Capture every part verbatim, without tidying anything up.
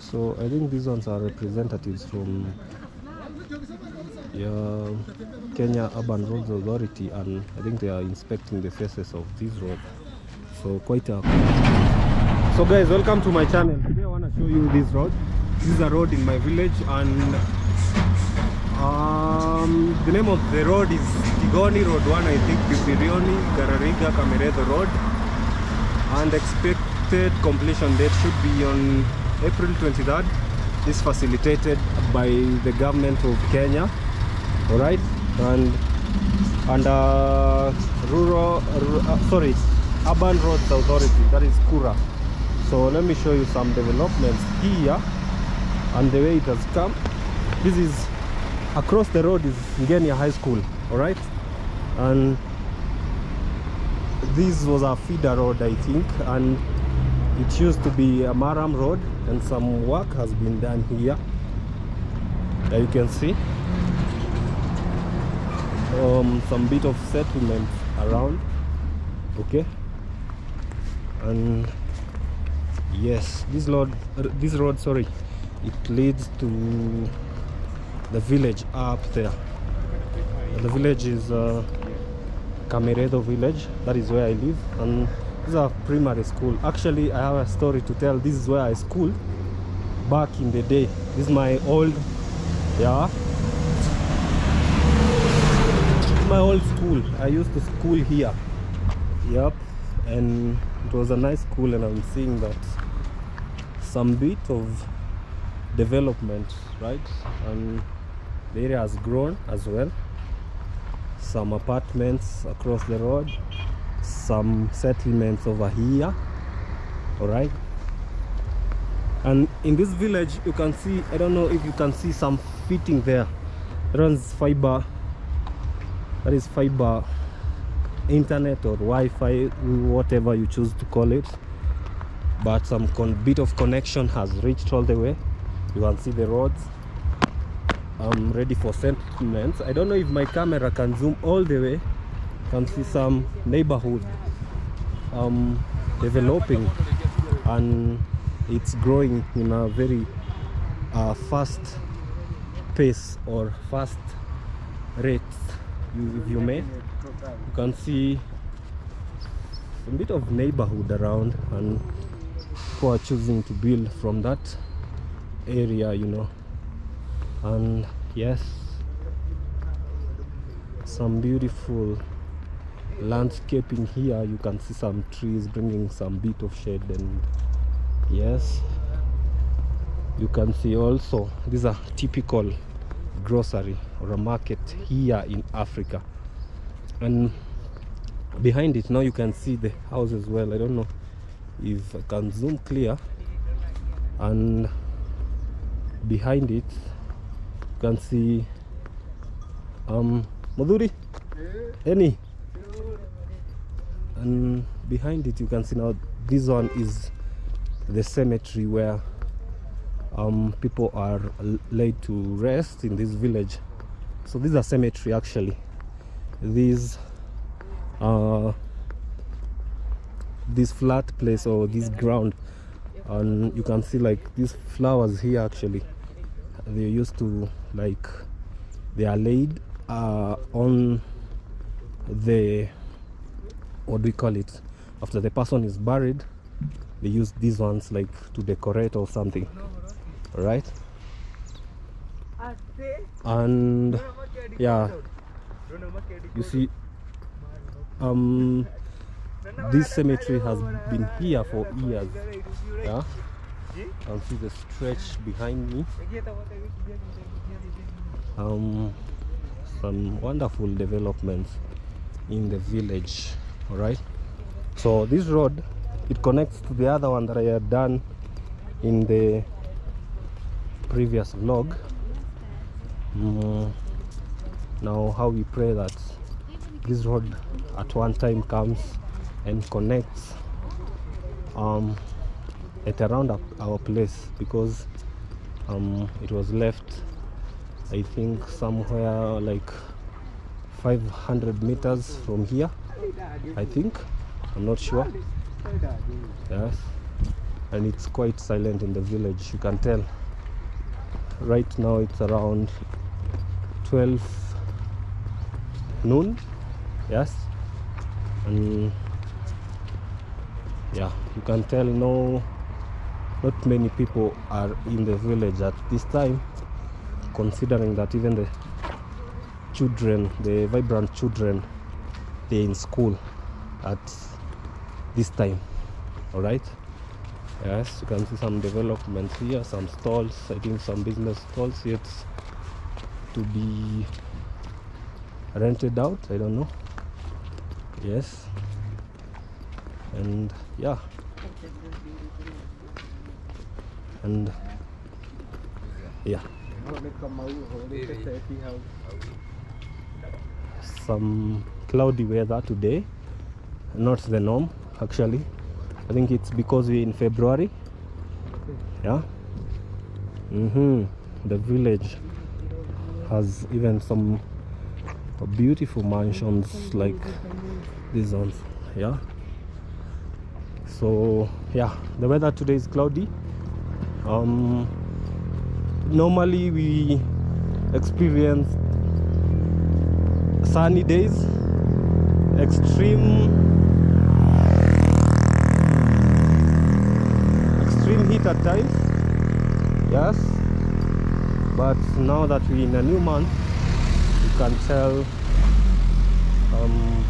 So I think these ones are representatives from yeah, Kenya Urban Roads Authority, and I think they are inspecting the faces of these roads. So quite a... So guys, welcome to my channel. Today I want to show you this road. This is a road in my village, and um, the name of the road is Tigoni Road one, I think. It's the Rioni Gararinga Kameredo Road, and expected completion date should be on April twenty-third. Is facilitated by the government of Kenya, all right, and and uh, rural, uh, sorry, Urban Roads Authority, that is Kura. So let me show you some developments here and the way it has come. This is across the road is Ngenya High School, all right, and this was a feeder road, I think, and it used to be a Maram road, and some work has been done here, as you can see. Um, some bit of settlement around, okay. And yes, this road, uh, this road, sorry, it leads to the village up there. The village is uh, Kameredo village. That is where I live, and these are primary school. Actually, I have a story to tell. This is where I schooled back in the day. This is my old, yeah, my old school. I used to school here. Yep, and it was a nice school, and I'm seeing that some bit of development, right? And the area has grown as well. Some apartments across the road, some settlements over here, all right. And in this village you can see, I don't know if you can see some fitting there, runs fiber, that is fiber internet or Wi-Fi, whatever you choose to call it, but some con bit of connection has reached all the way. You can see the roads. I'm ready for settlements. I don't know if my camera can zoom all the way. Can see some neighborhood um, developing, and it's growing in a very uh, fast pace or fast rate, you, if you may. You can see a bit of neighborhood around, and who are choosing to build from that area, you know. And yes, some beautiful landscaping here. You can see some trees bringing some bit of shade, and yes, you can see also these are typical grocery or a market here in Africa. And behind it now you can see the house as well. I don't know if I can zoom clear, and behind it you can see um Madhuri any. And behind it you can see now this one is the cemetery where um, people are laid to rest in this village. So these are cemetery actually. These uh, this flat place or this ground, and you can see like these flowers here actually. They used to like they are laid uh, on the, what do we call it, after the person is buried, they use these ones like to decorate or something, right? And yeah, you see um this cemetery has been here for years. Yeah, you can see the stretch behind me. Um some wonderful developments in the village. All right, so this road, it connects to the other one that I had done in the previous vlog. Mm. Now how we pray that this road at one time comes and connects um, at around our place, because um, it was left, I think, somewhere like five hundred meters from here, I think. I'm not sure. Yes, and it's quite silent in the village, you can tell. Right now it's around twelve noon. Yes, and yeah, you can tell no not many people are in the village at this time, considering that even the children, the vibrant children, they're in school at this time. All right. Yes, you can see some developments here, some stalls, I think some business stalls yet to be rented out, I don't know. Yes, and yeah, and yeah, some cloudy weather today, not the norm actually. I think it's because we're in February. Yeah. Mm-hmm. The village has even some beautiful mansions like these ones. Yeah. So yeah, the weather today is cloudy. Um, normally we experience sunny days, extreme heat at times, yes, but now that we're in a new month, you can tell um,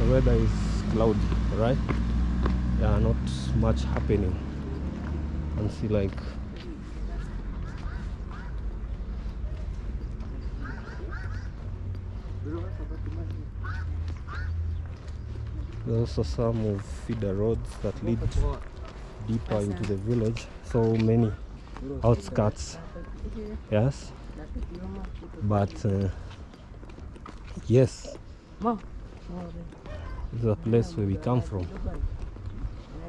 the weather is cloudy, right? Yeah, not much happening. And see, like, there's also some of feeder roads that lead deeper into the village, so many outskirts. Yes, but uh, yes, this is a place where we come from,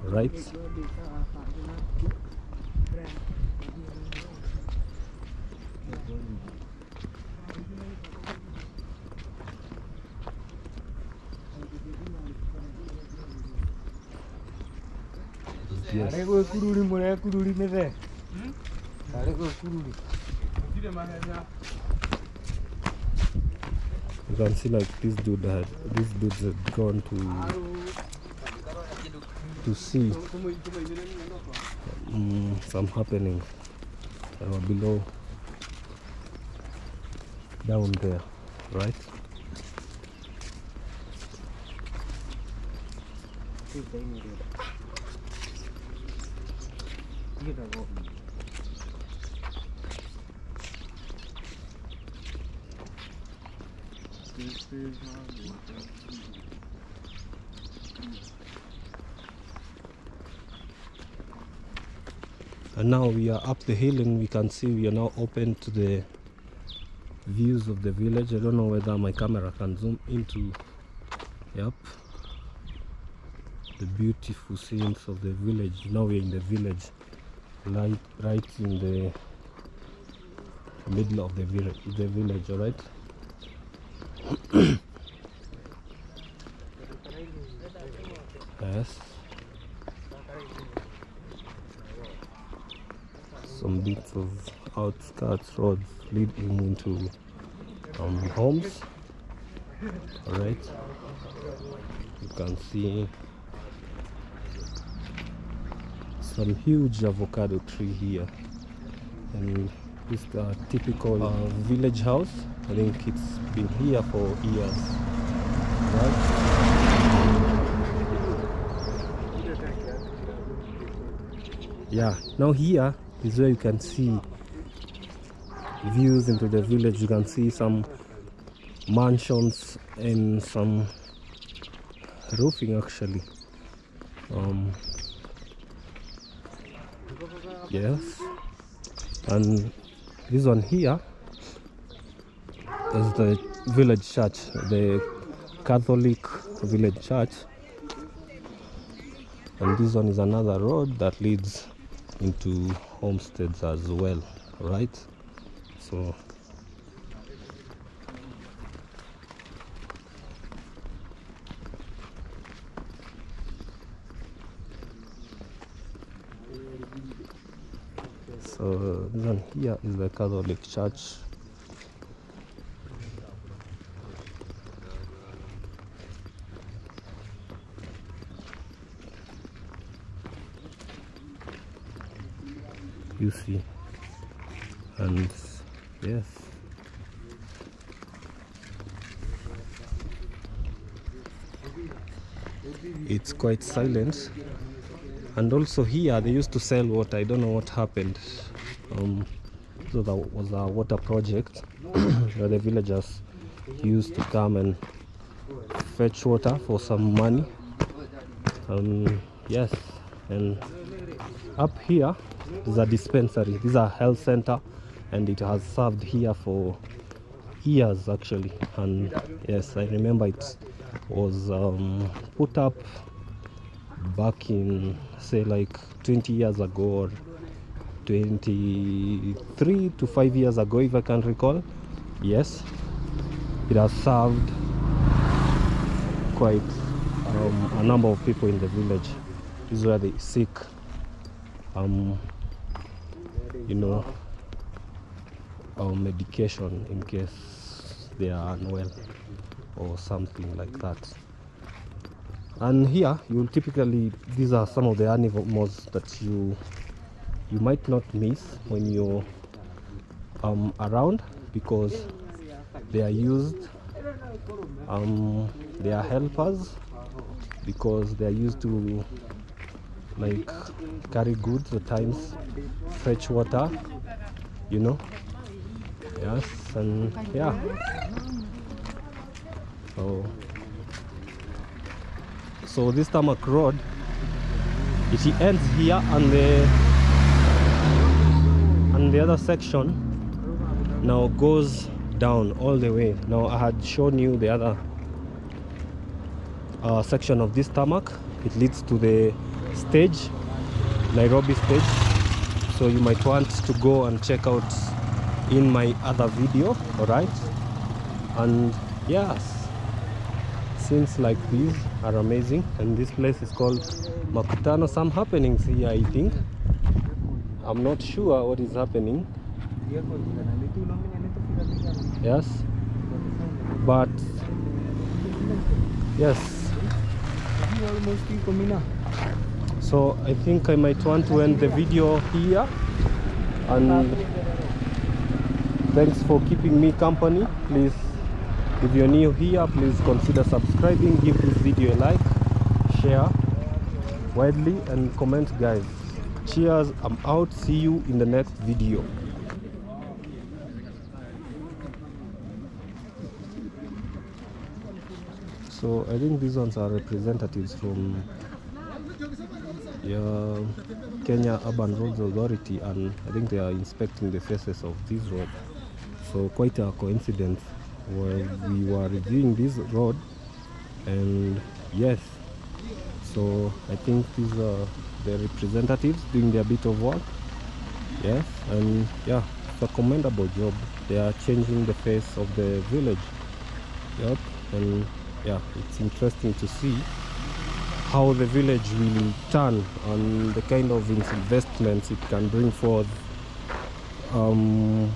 right? Yes. You can see like this dude had, this dude had gone to to see um, some happenings that were below down there, right? And now we are up the hill and we can see we are now open to the views of the village. I don't know whether my camera can zoom into. Yep, the beautiful scenes of the village. Now we are in the village, Right, right in the middle of the village, the village, all right? Yes. Some bits of outskirts roads leading into um, homes, all right? You can see some huge avocado tree here, and it's a typical uh, village house. I think it's been here for years, right? Yeah, now here is where you can see views into the village. You can see some mansions and some roofing actually. um, Yes, and this one here is the village church, the Catholic village church, and this one is another road that leads into homesteads as well, right? So So this one here is the Catholic Church. You see, and yes, it's quite silent. And also here they used to sell water. I don't know what happened. Um, so that was a water project where the villagers used to come and fetch water for some money. Um, yes, and up here is a dispensary. This is a health center, and it has served here for years actually. And yes, I remember it was um, put up back in, say, like twenty years ago, or twenty-three to five years ago, if I can recall. Yes, it has served quite um, a number of people in the village. This is where they seek um you know our medication in case they are unwell or something like that. And here you'll typically, these are some of the animals that you you might not miss when you're um around, because they are used, um they are helpers, because they are used to like carry goods at times, fetch water, you know. Yes, and yeah, so so this tarmac road, it ends here, and the and the other section now goes down all the way. Now I had shown you the other uh, section of this tarmac. It leads to the stage, Nairobi stage. So you might want to go and check out in my other video. All right, and yes, scenes like these are amazing. And this place is called Makutano. Some happenings here, I think. I'm not sure what is happening. Yes, but yes. So I think I might want to end the video here, and thanks for keeping me company. Please, if you're new here, please consider subscribing, give this video a like, share widely, and comment, guys. Cheers, I'm out, see you in the next video. So I think these ones are representatives from Yeah, Kenya Urban Roads Authority, and I think they are inspecting the faces of this road. So quite a coincidence while we were reviewing this road, and yes, so I think these are the representatives doing their bit of work. Yes, and yeah, it's a commendable job. They are changing the face of the village. Yep, and yeah, it's interesting to see how the village will turn and the kind of investments it can bring forth. Um